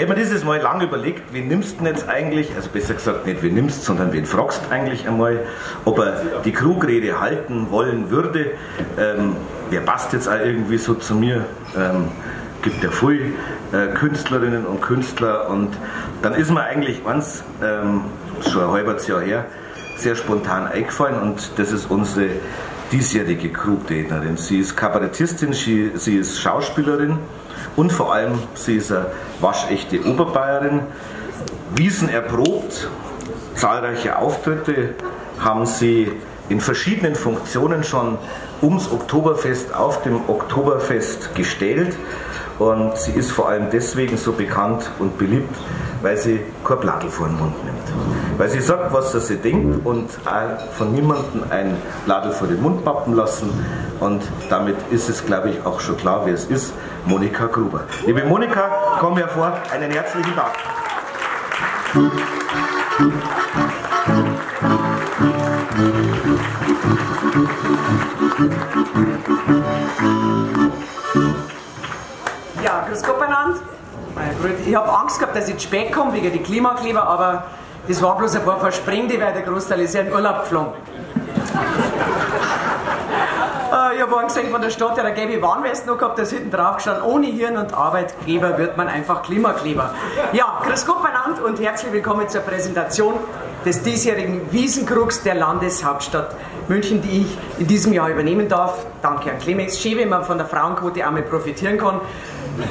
Ich habe mir dieses Mal lange überlegt, wen nimmst du denn jetzt eigentlich, also besser gesagt nicht wen nimmst, sondern wen fragst eigentlich einmal, ob er die Krugrede halten wollen würde. Wer passt jetzt auch irgendwie so zu mir? Gibt ja viel Künstlerinnen und Künstler, und dann ist mir eigentlich eins, schon ein halbes Jahr her, sehr spontan eingefallen, und das ist unsere diesjährige Krugrednerin. Sie ist Kabarettistin, sie ist Schauspielerin und vor allem sie ist eine waschechte Oberbayerin, Wiesen erprobt, zahlreiche Auftritte haben sie in verschiedenen Funktionen schon ums Oktoberfest, auf dem Oktoberfest gestellt, und sie ist vor allem deswegen so bekannt und beliebt, weil sie kein Blattel vor den Mund nimmt. Weil sie sagt, was sie denkt, und auch von niemandem ein Blattel vor den Mund pappen lassen. Und damit ist es, glaube ich, auch schon klar, wer es ist: Monika Gruber. Liebe Monika, komm hervor, einen herzlichen Dank. Ja, grüß Gott beieinander. Ich habe Angst gehabt, dass ich zu spät komme wegen der Klimakleber, aber das waren bloß ein paar Versprengte, weil der Großteil ist ja in Urlaub geflogen. Ich habe gesehen von der Stadt, der gelbe Warnwest noch gehabt, da ist hinten drauf gestanden: Ohne Hirn und Arbeitgeber wird man einfach Klimakleber. Ja, grüß Gott beieinander und herzlich willkommen zur Präsentation des diesjährigen Wiesenkrugs der Landeshauptstadt München, die ich in diesem Jahr übernehmen darf. Danke an Clemens. Schön, wenn man von der Frauenquote einmal profitieren kann.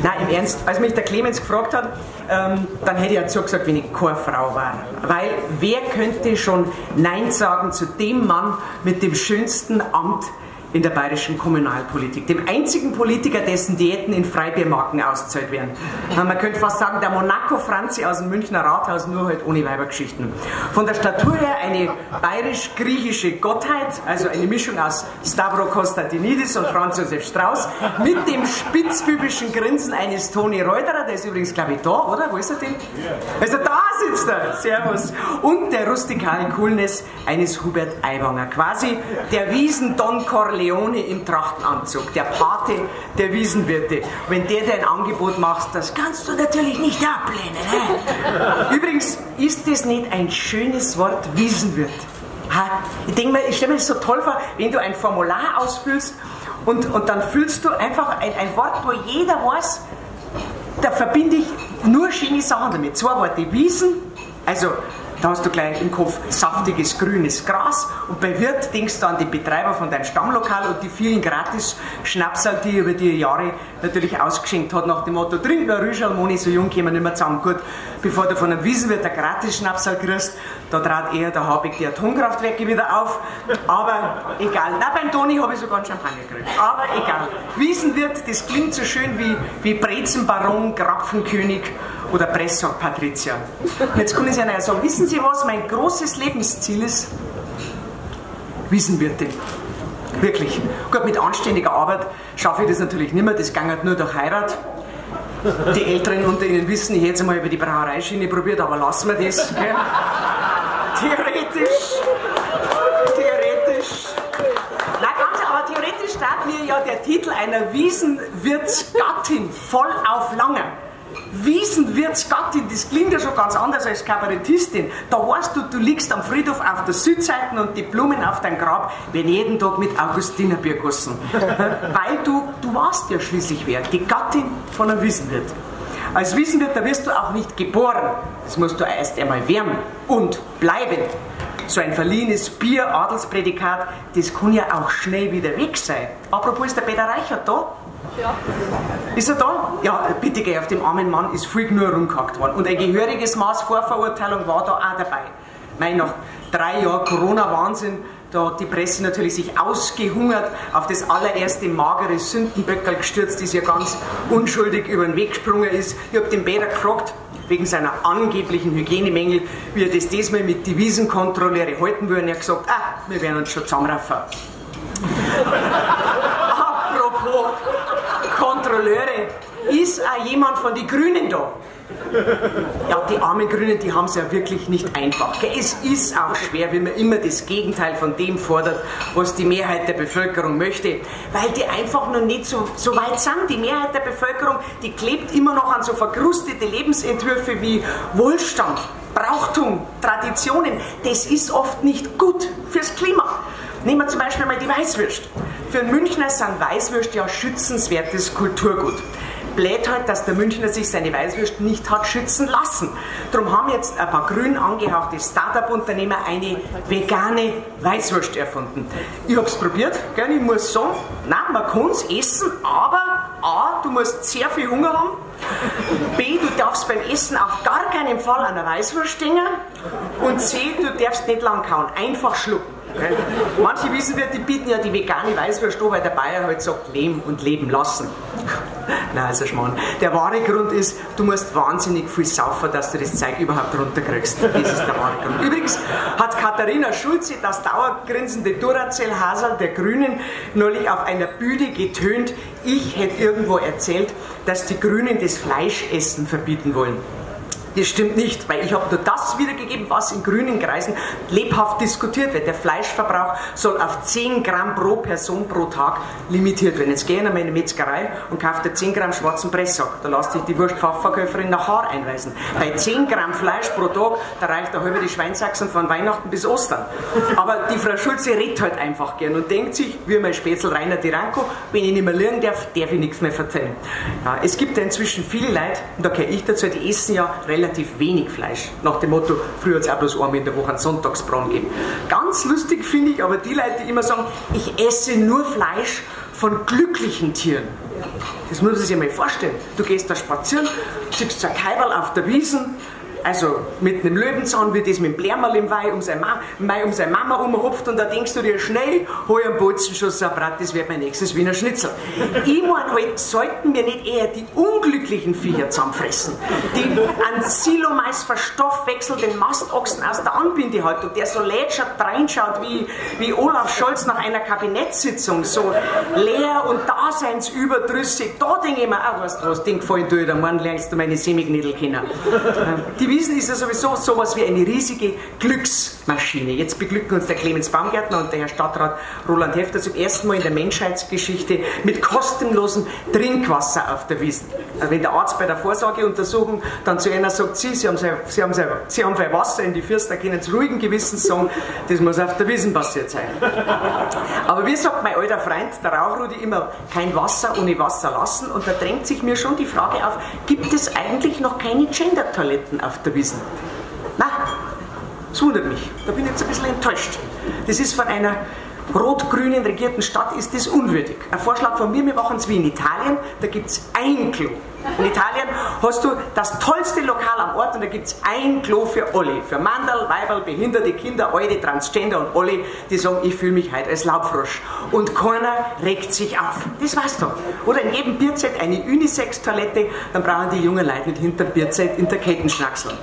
Nein, im Ernst, als mich der Clemens gefragt hat, dann hätte ich ja zugesagt, wenn ich keine Frau war. Weil wer könnte schon Nein sagen zu dem Mann mit dem schönsten Amt in der bayerischen Kommunalpolitik, dem einzigen Politiker, dessen Diäten in Freibiermarken ausgezahlt werden. Man könnte fast sagen, der Monaco-Franzi aus dem Münchner Rathaus, nur halt ohne Weibergeschichten. Von der Statur her eine bayerisch-griechische Gottheit, also eine Mischung aus Stavro Kostatinidis und Franz Josef Strauß, mit dem spitzbübischen Grinsen eines Toni Reuterer, der ist übrigens, glaube ich, da, oder? Wo ist er denn? Also da sitzt er, servus. Und der rustikalen Coolness eines Hubert Aiwanger, quasi der Wiesen-Don Corleone im Trachtenanzug, der Pate der Wiesenwirte. Wenn der dir ein Angebot macht, das kannst du natürlich nicht ablehnen. Ne? Übrigens, ist das nicht ein schönes Wort, Wiesenwirt? Ha? Ich stelle mir das so toll vor, wenn du ein Formular ausfüllst und dann füllst du einfach ein Wort, wo jeder weiß, da verbinde ich nur schöne Sachen damit. Zwei Worte: Wiesen, also da hast du gleich im Kopf saftiges grünes Gras, und bei Wirt denkst du an die Betreiber von deinem Stammlokal und die vielen Gratis-Schnapsal, die über die Jahre natürlich ausgeschenkt hat, nach dem Motto: Trink ein Rüschel, Moni, so jung kämen wir nicht mehr zusammen. Gut, bevor du von einem Wiesenwirt ein Gratis-Schnapsal kriegst, da trat eher der Habeck die Atomkraftwerke wieder auf, aber egal. Na, beim Toni habe ich sogar einen Champagner gekriegt, aber egal. Wiesenwirt, das klingt so schön wie Brezenbaron, Krapfenkönig oder Pressor-Patrizier. Jetzt kann ich einer sagen: Wissen Sie was, mein großes Lebensziel ist? Wiesenwirtin. Wirklich. Gut, mit anständiger Arbeit schaffe ich das natürlich nicht mehr, das ging halt nur durch Heirat. Die Älteren unter Ihnen wissen, ich hätte es mal über die Brauereischiene probiert, aber lassen wir das. Gell? Theoretisch. Na ganz, aber theoretisch steht mir ja der Titel einer Wiesenwirtsgattin voll auf Langer. Wiesenwirtsgattin, das klingt ja schon ganz anders als Kabarettistin. Da weißt du liegst am Friedhof auf der Südseite und die Blumen auf dein Grab werden jeden Tag mit Augustinerbier gegossen. Weil du warst ja schließlich wer, die Gattin von einem Wiesenwirt. Als Wiesenwirt, da wirst du auch nicht geboren. Das musst du erst einmal werden und bleiben. So ein verliehenes Bier, Adelsprädikat, das kann ja auch schnell wieder weg sein. Apropos, ist der Peter Reicher da? Ja. Ist er da? Ja, bitte geh, auf dem armen Mann ist viel nur rumgehackt worden. Und ein gehöriges Maß Vorverurteilung war da auch dabei. Mein, nach 3 Jahren Corona-Wahnsinn, da hat die Presse natürlich sich ausgehungert, auf das allererste magere Sündenböckerl gestürzt, das ja ganz unschuldig über den Weg gesprungen ist. Ich habe den Peter gefragt, wegen seiner angeblichen Hygienemängel, wie er das diesmal mit die Wiesenkontrolleure halten würde. Er hat gesagt: Ah, wir werden uns schon zusammenraufen. Apropos Kontrolleure, ist auch jemand von den Grünen da? Ja, die armen Grünen, die haben es ja wirklich nicht einfach. Es ist auch schwer, wenn man immer das Gegenteil von dem fordert, was die Mehrheit der Bevölkerung möchte, weil die einfach noch nicht so weit sind. Die Mehrheit der Bevölkerung, die klebt immer noch an so verkrustete Lebensentwürfe wie Wohlstand, Brauchtum, Traditionen. Das ist oft nicht gut fürs Klima. Nehmen wir zum Beispiel mal die Weißwürst. Für einen Münchner sind Weißwürst ja schützenswertes Kulturgut. Blöd halt, dass der Münchner sich seine Weißwürst nicht hat schützen lassen. Darum haben jetzt ein paar grün angehauchte Start-up-Unternehmer eine vegane Weißwurst erfunden. Ich habe es probiert, gell? Ich muss sagen, nein, man kann es essen, aber A, du musst sehr viel Hunger haben, B, du darfst beim Essen auf gar keinen Fall an der Weißwurst hängen und C, du darfst nicht lang kauen, einfach schlucken. Gell? Manche wissen wir, die bieten ja die vegane Weißwurst an, weil der Bayer halt sagt, leben und leben lassen. Nein, ist ein Schmarrn. Der wahre Grund ist, du musst wahnsinnig viel saufen, dass du das Zeug überhaupt runterkriegst. Das ist der wahre Grund. Übrigens hat Katharina Schulze, das dauergrinsende Duracell-Hasel der Grünen, neulich auf einer Bühne getönt, ich hätte irgendwo erzählt, dass die Grünen das Fleischessen verbieten wollen. Das stimmt nicht, weil ich habe nur das wiedergegeben, was in grünen Kreisen lebhaft diskutiert wird. Der Fleischverbrauch soll auf 10 Gramm pro Person pro Tag limitiert werden. Jetzt gehe ich in meine Metzgerei und kaufe 10 Gramm schwarzen Presssack. Da lasse ich die Wurstfachverkäuferin nach Haar einweisen. Bei 10 Gramm Fleisch pro Tag, da reicht der halbe die Schweinsachsen von Weihnachten bis Ostern. Aber die Frau Schulze redet halt einfach gern und denkt sich, wie mein Spätzl Reiner Diranko, wenn ich nicht mehr lernen darf, darf ich nichts mehr verzeihen. Ja, es gibt ja inzwischen viele Leute, und da gehöre ich dazu, die essen ja relativ wenig Fleisch. Nach dem Motto, früher hat es auch bloß einmal in der Woche einen Sonntagsbraten gegeben. Ganz lustig finde ich aber die Leute, die immer sagen, ich esse nur Fleisch von glücklichen Tieren. Das muss man sich mal vorstellen. Du gehst da spazieren, ziehst so ein Kaiberl auf der Wiesen, also mit einem Löwenzahn, wie das mit dem Blärmerl im Mai um seine Mama umhopft und da denkst du dir, schnell, hol einen Bolzenschuss, ein Brat, das wird mein nächstes Wiener Schnitzel. Ich meine halt, sollten wir nicht eher die unglücklichen Viecher zusammenfressen, die an Silomais verstoffwechseln, den Mastochsen aus der Anbindehaltung, der so lätschert reinschaut wie Olaf Scholz nach einer Kabinettssitzung, so leer und daseinsüberdrüssig, da denke ich mir, ah, weißt du was, den gefallen tue ich, dann morgen lernst du meine Semiknädel kennen. Die Wiesen ist ja sowieso sowas wie eine riesige Glücksmaschine. Jetzt beglücken uns der Clemens Baumgärtner und der Herr Stadtrat Roland Hefter zum ersten Mal in der Menschheitsgeschichte mit kostenlosem Trinkwasser auf der Wiesen. Also wenn der Arzt bei der Vorsorgeuntersuchung dann zu einer sagt, Sie haben viel Wasser in die Fürst, da können Sie ruhigen Gewissens sagen, das muss auf der Wiesen passiert sein. Aber wie sagt mein alter Freund, der Rauchrudi, immer, kein Wasser ohne Wasser lassen. Und da drängt sich mir schon die Frage auf, gibt es eigentlich noch keine Gender-Toiletten auf der Wiesn? Na, das wundert mich. Da bin ich jetzt ein bisschen enttäuscht. Das ist von einer rot-grünen regierten Stadt ist das unwürdig. Ein Vorschlag von mir, wir machen es wie in Italien, da gibt es ein Klo. In Italien hast du das tollste Lokal am Ort und da gibt es ein Klo für alle. Für Mandel, Weiberl, behinderte Kinder, Alte, Transgender und alle, die sagen, ich fühle mich heute als Laubfrosch. Und keiner regt sich auf. Das weißt du. Oder in jedem Bierzelt eine Unisex-Toilette, dann brauchen die jungen Leute nicht hinter dem Bierzelt in der Kettenschnackseln.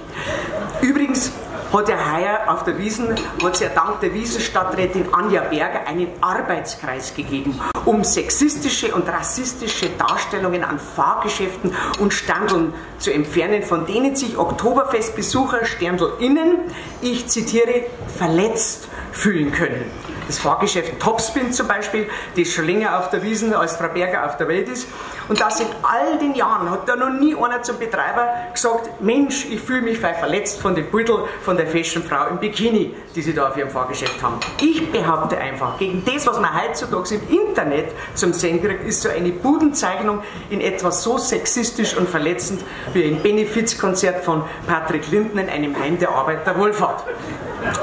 Übrigens hat ja heuer auf der Wiesn, hat ja dank der Wiesenstadträtin Anja Berger einen Arbeitskreis gegeben, um sexistische und rassistische Darstellungen an Fahrgeschäften und Standeln zu entfernen, von denen sich Oktoberfestbesucher, SterndelInnen, ich zitiere, verletzt fühlen können. Das Fahrgeschäft Topspin zum Beispiel, das schon länger auf der Wiesn als Frau Berger auf der Welt ist. Und das in all den Jahren hat da noch nie einer zum Betreiber gesagt, Mensch, ich fühle mich verletzt von dem Beutel von der Fashionfrau im Bikini, die sie da auf ihrem Fahrgeschäft haben. Ich behaupte einfach, gegen das, was man heutzutage im Internet zum Sehen kriegt, ist so eine Budenzeichnung in etwas so sexistisch und verletzend wie ein Benefizkonzert von Patrick Lindner in einem Heim der Arbeiterwohlfahrt.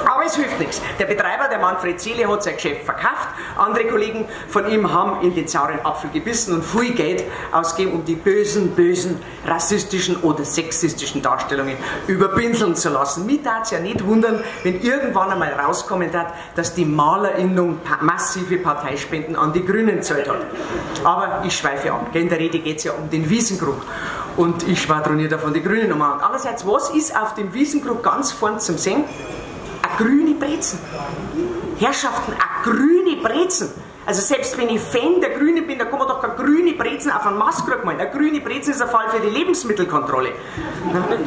Aber es hilft nichts. Der Betreiber, der Manfred Seele, hat sein Geschäft verkauft. Andere Kollegen von ihm haben in den sauren Apfel gebissen und viel Geld ausgeben, um die bösen, rassistischen oder sexistischen Darstellungen überpinseln zu lassen. Mich darf es ja nicht wundern, wenn irgendwann einmal rauskommen wird, dass die Malerinnung massive Parteispenden an die Grünen zahlt hat. Aber ich schweife ab. In der Rede geht es ja um den Wiesengrund. Und ich schwadroniere davon die Grünen nochmal an. Andererseits, was ist auf dem Wiesengrund ganz vorn zum Sehen? Grüne Brezen. Herrschaften, eine grüne Brezen. Also selbst wenn ich Fan der Grünen bin, da kann man doch keine grüne Brezen Brezen auf einen Maskrug malen. Eine grüne Brezen ist ein Fall für die Lebensmittelkontrolle.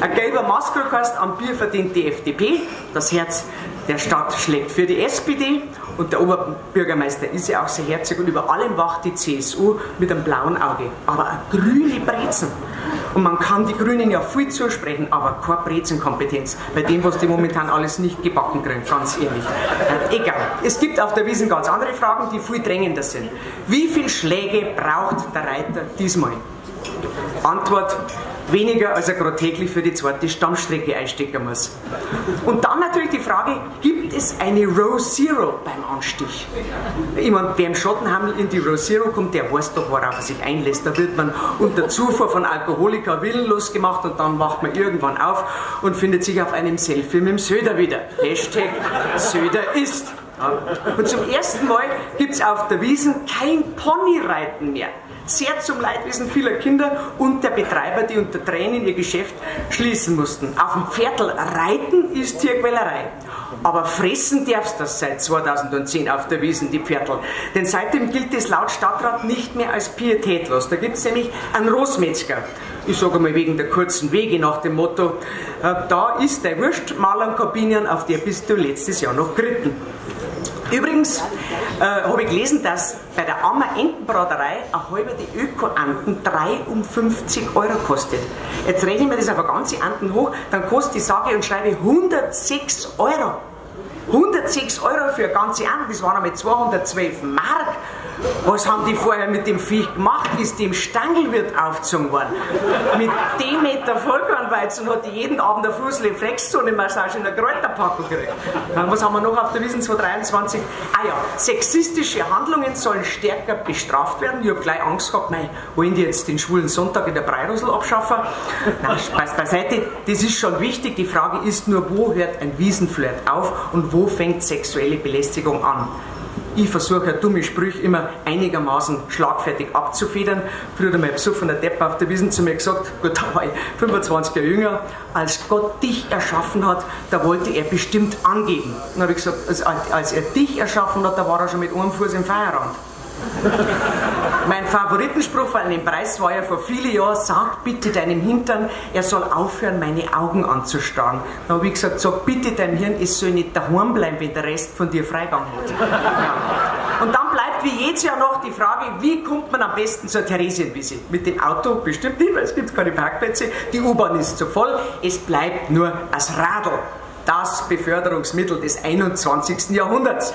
Ein gelber Maskrug heißt, am Bier verdient die FDP, das Herz der Stadt schlägt für die SPD und der Oberbürgermeister ist ja auch sehr herzig und über allem wacht die CSU mit einem blauen Auge. Aber eine grüne Brezen. Und man kann die Grünen ja viel zusprechen, aber keine Brezenkompetenz. Bei dem, was die momentan alles nicht gebacken kriegen, ganz ehrlich. Egal. Es gibt auf der Wiesn ganz andere Fragen, die viel drängender sind. Wie viele Schläge braucht der Reiter diesmal? Antwort: weniger, als er gerade täglich für die zweite Stammstrecke einstecken muss. Und dann natürlich die Frage, gibt es eine Row Zero beim Anstich? Ich meine, wer im Schottenhammel in die Row Zero kommt, der weiß doch, worauf er sich einlässt. Da wird man unter Zufuhr von Alkoholikern willenlos gemacht und dann wacht man irgendwann auf und findet sich auf einem Selfie mit dem Söder wieder. Hashtag Söder ist. Und zum ersten Mal gibt es auf der Wiesn kein Ponyreiten mehr. Sehr zum Leidwesen vieler Kinder und der Betreiber, die unter Tränen ihr Geschäft schließen mussten. Auf dem Pferdl reiten ist Tierquälerei. Aber fressen darfst das seit 2010 auf der Wiesn, die Pferdl. Denn seitdem gilt es laut Stadtrat nicht mehr als pietätlos. Da gibt es nämlich einen Rosmetzger. Ich sage mal wegen der kurzen Wege nach dem Motto, da ist der Wurst, Malern, Kabinen, auf der bist du letztes Jahr noch geritten. Übrigens habe ich gelesen, dass bei der Ammer Entenbraterei eine halbe die Öko-Anten 53 € kostet. Jetzt rechnen wir das auf eine ganze Anten hoch, dann kostet die sage und schreibe 106 €. 106 € für eine ganze Ante, das waren einmal 212 Mark. Was haben die vorher mit dem Viech gemacht? Ist dem Stangelwirt aufgezogen worden. Mit dem Meter Vollkornweizen hat die jeden Abend eine Fußle-Flex so eine Massage in der Kräuterpackung gekriegt. Was haben wir noch auf der Wiesn 2023? Ah ja, sexistische Handlungen sollen stärker bestraft werden. Ich habe gleich Angst gehabt, nein, wollen die jetzt den schwulen Sonntag in der Breirosel abschaffen? Nein, Spaß beiseite, das ist schon wichtig. Die Frage ist nur, wo hört ein Wiesenflirt auf und wo fängt sexuelle Belästigung an? Ich versuche ja dumme Sprüche immer einigermaßen schlagfertig abzufedern. Früher hat mein besoffener Depp auf der Wiesn zu mir gesagt, gut, da war ich 25 Jahre jünger, als Gott dich erschaffen hat, da wollte er bestimmt angeben. Dann habe ich gesagt, als er dich erschaffen hat, da war er schon mit einem Fuß im Feierabend. Mein Favoritenspruch von einem Preis war ja vor vielen Jahren, sag bitte deinem Hintern, er soll aufhören, meine Augen anzustarren. Da habe ich gesagt, sag bitte deinem Hirn, es soll nicht daheim bleiben, wenn der Rest von dir Freigang hat. Ja. Und dann bleibt wie jedes Jahr noch die Frage, wie kommt man am besten zur Theresienwiese? Mit dem Auto bestimmt nicht, weil es gibt keine Parkplätze, die U-Bahn ist zu voll, es bleibt nur das Radl. Das Beförderungsmittel des 21. Jahrhunderts.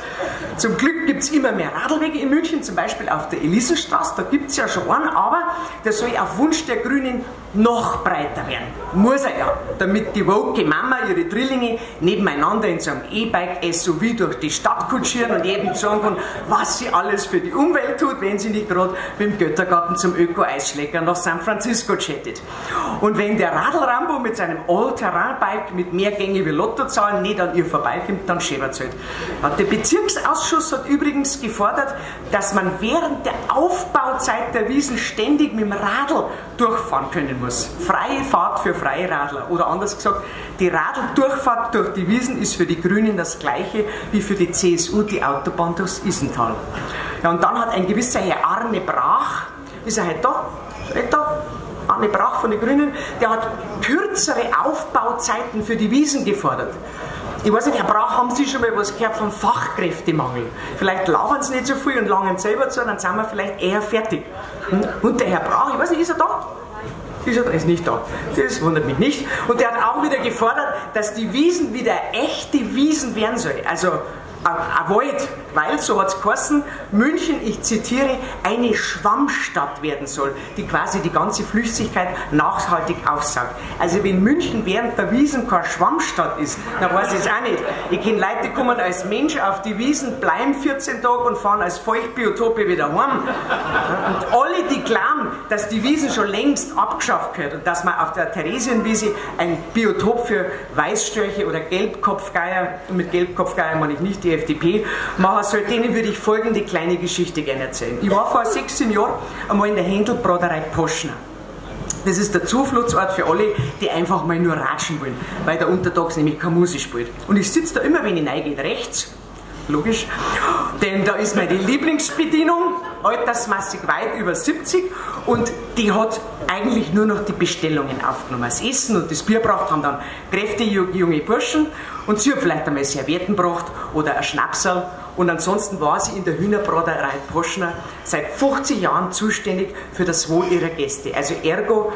Zum Glück gibt es immer mehr Radlwege in München, zum Beispiel auf der Elisenstraße, da gibt es ja schon einen, aber der soll auf Wunsch der Grünen noch breiter werden. Muss er ja, damit die woke Mama ihre Drillinge nebeneinander in so einem E-Bike-SUV durch die Stadt kutschieren und jedem sagen kann, was sie alles für die Umwelt tut, wenn sie nicht gerade mit dem Göttergarten zum Öko-Eisschläger nach San Francisco jettet. Und wenn der Radl-Rambo mit seinem All-Terrain-Bike mit mehr Gänge wie Lotto Zahlen nicht an ihr vorbeikommt, dann schäbert es halt. Der Bezirksausschuss hat übrigens gefordert, dass man während der Aufbauzeit der Wiesn ständig mit dem Radl durchfahren können muss. Freie Fahrt für freie Radler. Oder anders gesagt, die Radl-Durchfahrt durch die Wiesn ist für die Grünen das gleiche wie für die CSU die Autobahn durchs Isental. Ja, und dann hat ein gewisser Herr Arne Brach, ist er heute da? Arne Brach von den Grünen, der hat kürzere Aufbauzeiten für die Wiesn gefordert. Ich weiß nicht, Herr Brach, haben Sie schon mal was gehört vom Fachkräftemangel? Vielleicht labern Sie nicht so viel und langen selber zu, dann sind wir vielleicht eher fertig. Und der Herr Brach, ich weiß nicht, ist er da? Ist nicht da. Das wundert mich nicht. Und der hat auch wieder gefordert, dass die Wiesn wieder echte Wiesn werden soll. Also Avoid, weil, so hat es geheißen, München, ich zitiere, eine Schwammstadt werden soll, die quasi die ganze Flüssigkeit nachhaltig aufsaugt. Also wenn München während der Wiesn keine Schwammstadt ist, dann weiß ich es auch nicht. Ich kenne Leute, die kommen als Mensch auf die Wiesn, bleiben 14 Tage und fahren als Feuchtbiotope wieder heim. Und alle, die glauben, dass die Wiesn schon längst abgeschafft gehört und dass man auf der Theresienwiese ein Biotop für Weißstörche oder Gelbkopfgeier, und mit Gelbkopfgeier meine ich nicht die FDP, machen soll, denen würde ich folgende kleine Geschichte gerne erzählen. Ich war vor 16 Jahren einmal in der Händelbraterei Poschner. Das ist der Zufluchtsort für alle, die einfach mal nur ratschen wollen, weil der untertags nämlich keine Musik spielt. Und ich sitze da immer, wenn ich reingehe, rechts, logisch, Denn da ist meine Lieblingsbedienung, altersmäßig weit über 70, und die hat eigentlich nur noch die Bestellungen aufgenommen. Das Essen und das Bier gebracht haben dann kräftige junge Burschen, und sie hat vielleicht einmal Servietten gebracht oder ein Schnapsal. Und ansonsten war sie in der Hühnerbraterei Poschner seit 50 Jahren zuständig für das Wohl ihrer Gäste. Also ergo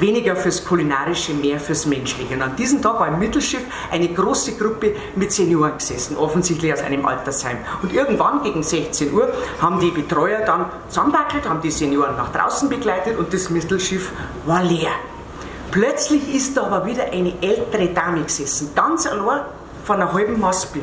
weniger fürs Kulinarische, mehr fürs Menschliche. Und an diesem Tag war im Mittelschiff eine große Gruppe mit Senioren gesessen, offensichtlich aus einem Altersheim. Und irgendwann gegen 16 Uhr haben die Betreuer dann zusammengewackelt, haben die Senioren nach draußen begleitet und das Mittelschiff war leer. Plötzlich ist da aber wieder eine ältere Dame gesessen, ganz allein von einer halben Maßbier.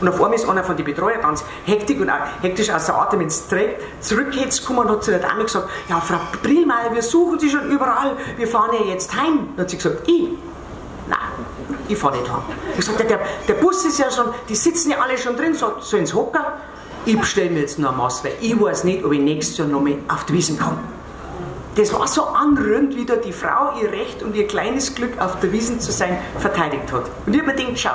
Und auf einmal ist einer von den Betreuern ganz hektisch außer Atem ins Dreck zurückgekommen und hat zu der Dame gesagt: Ja, Frau Brillmeier, wir suchen Sie schon überall, wir fahren ja jetzt heim. Dann hat sie gesagt: Nein, ich fahre nicht heim. Ich sagte: der Bus ist ja schon, die sitzen ja alle schon drin, so ins Hocker. Ich bestelle mir jetzt noch ein Maß, weil ich weiß nicht, ob ich nächstes Jahr noch mal auf die Wiesen komme. Das war so anrührend, wie da die Frau ihr Recht und ihr kleines Glück, auf der Wiesen zu sein, verteidigt hat. Und ich habe mir gedacht: Schaut,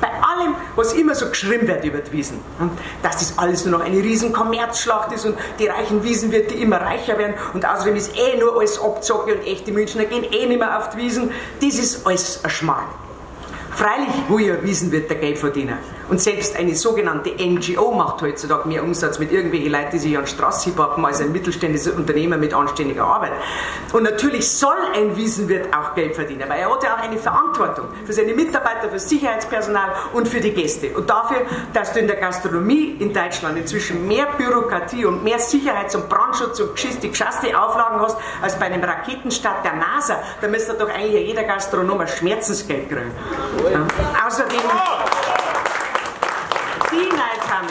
bei allem, was immer so geschrieben wird über die Wiesen, und dass das alles nur noch eine riesen Kommerzschlacht ist und die reichen Wiesenwirte immer reicher werden und außerdem ist nur alles Abzocke und echte Münchner gehen nicht mehr auf die Wiesen, das ist alles ein Schmarrn. Freilich will ja Wiesenwirte Geld verdienen. Und selbst eine sogenannte NGO macht heutzutage mehr Umsatz mit irgendwelchen Leuten, die sich an die Straße pappen, als ein mittelständisches Unternehmer mit anständiger Arbeit. Und natürlich soll ein Wiesenwirt auch Geld verdienen, weil er hat ja auch eine Verantwortung für seine Mitarbeiter, für das Sicherheitspersonal und für die Gäste. Und dafür, dass du in der Gastronomie in Deutschland inzwischen mehr Bürokratie und mehr Sicherheits- und Brandschutz und geschaste Auflagen hast, als bei einem Raketenstart der NASA, da müsste doch eigentlich jeder Gastronom ein Schmerzensgeld kriegen. Ja. Außerdem... Die Neid haben.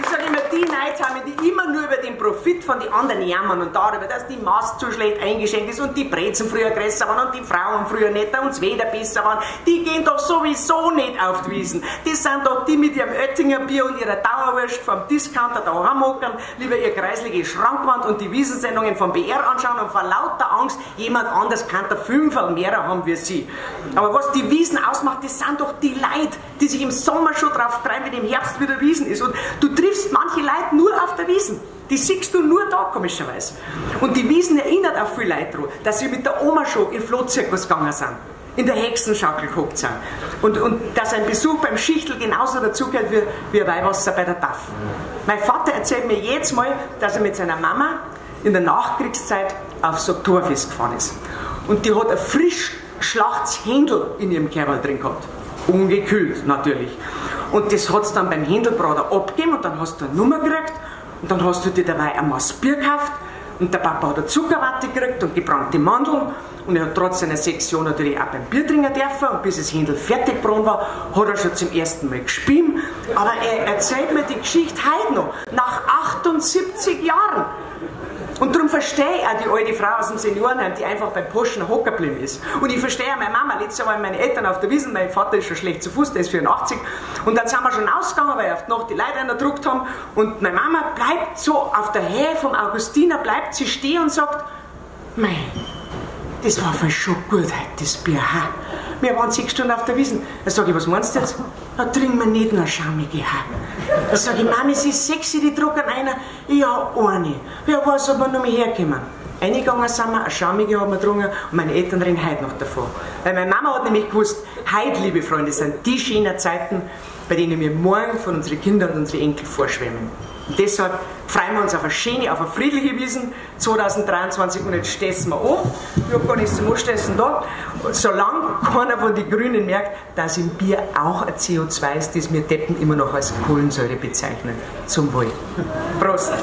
Ich sage immer, die Neid haben, die immer nur über den Profit von den anderen jammern und darüber, dass die Maß zu schlecht eingeschenkt ist und die Brezen früher größer waren und die Frauen früher netter und das Wetter besser waren. Die gehen doch sowieso nicht auf die Wiesen. Das sind doch die mit ihrem Oettinger Bier und ihrer Dauerwurst vom Discounter da heimhockern, lieber ihr kreisliche Schrankwand und die Wiesensendungen vom BR anschauen und vor lauter Angst, jemand anders kann da fünfmal mehr haben wie sie. Aber was die Wiesen ausmacht, das sind doch die Leute, die sich im Sommer schon drauf freuen, wenn im Herbst wieder Wiesen ist. Und du triffst manche Leute nur auf der Wiesen. Die siehst du nur da, komischerweise. Und die Wiesen erinnert auch viele Leute daran, dass sie mit der Oma schon in Flohzirkus gegangen sind, in der Hexenschaukel gehockt sind. Und dass ein Besuch beim Schichtel genauso dazugehört wie ein Weihwasser bei der Taff. Mein Vater erzählt mir jedes Mal, dass er mit seiner Mama in der Nachkriegszeit aufs Oktoberfest gefahren ist. Und die hat ein frisch geschlachtes Händel in ihrem Kerl drin gehabt. Ungekühlt natürlich. Und das hat es dann beim Händelbrater abgegeben und dann hast du eine Nummer gekriegt und dann hast du dir dabei ein Maß Bier gekauft und der Papa hat eine Zuckerwatte gekriegt und gebrannte Mandeln und er hat trotz seiner 6 Jahren natürlich auch beim Bier trinken dürfen und bis das Händel fertig gebrannt war, hat er schon zum ersten Mal gespielt. Aber er erzählt mir die Geschichte heute noch, nach 78 Jahren. Und darum verstehe ich auch die alte Frau aus dem Seniorenheim, die einfach beim Poschner hocken geblieben ist. Und ich verstehe auch meine Mama, letztes Jahr waren meine Eltern auf der Wiesn, mein Vater ist schon schlecht zu Fuß, der ist 84. Und dann sind wir schon ausgegangen, weil auf die Nacht die Leute eingedruckt haben. Und meine Mama bleibt so auf der Höhe vom Augustiner, bleibt sie stehen und sagt: Mei, das war voll schon gut heute, das Bier. Ha? Wir waren 6 Stunden auf der Wiesn. Da sage ich: Was meinst du jetzt? Da trinken wir nicht noch schaumige Haare. Da sage ich: Mami, sie ist sexy, die drucken einer. Ja, eine. Wer weiß, ob wir noch mal herkommen. Eingegangen sind wir, eine schaumige haben wir getrunken und meine Eltern reden heute noch davon. Weil meine Mama hat nämlich gewusst, heute, liebe Freunde, sind die schönen Zeiten, bei denen wir morgen von unseren Kindern und unseren Enkeln vorschwemmen. Und deshalb freuen wir uns auf eine schöne, auf eine friedliche Wiesn 2023 und jetzt stessen wir auf. Ich habe gar nichts zum Anstessen da. Solange keiner von den Grünen merkt, dass im Bier auch ein CO2 ist, das wir Deppen immer noch als Kohlensäure bezeichnen. Zum Wohl. Prost!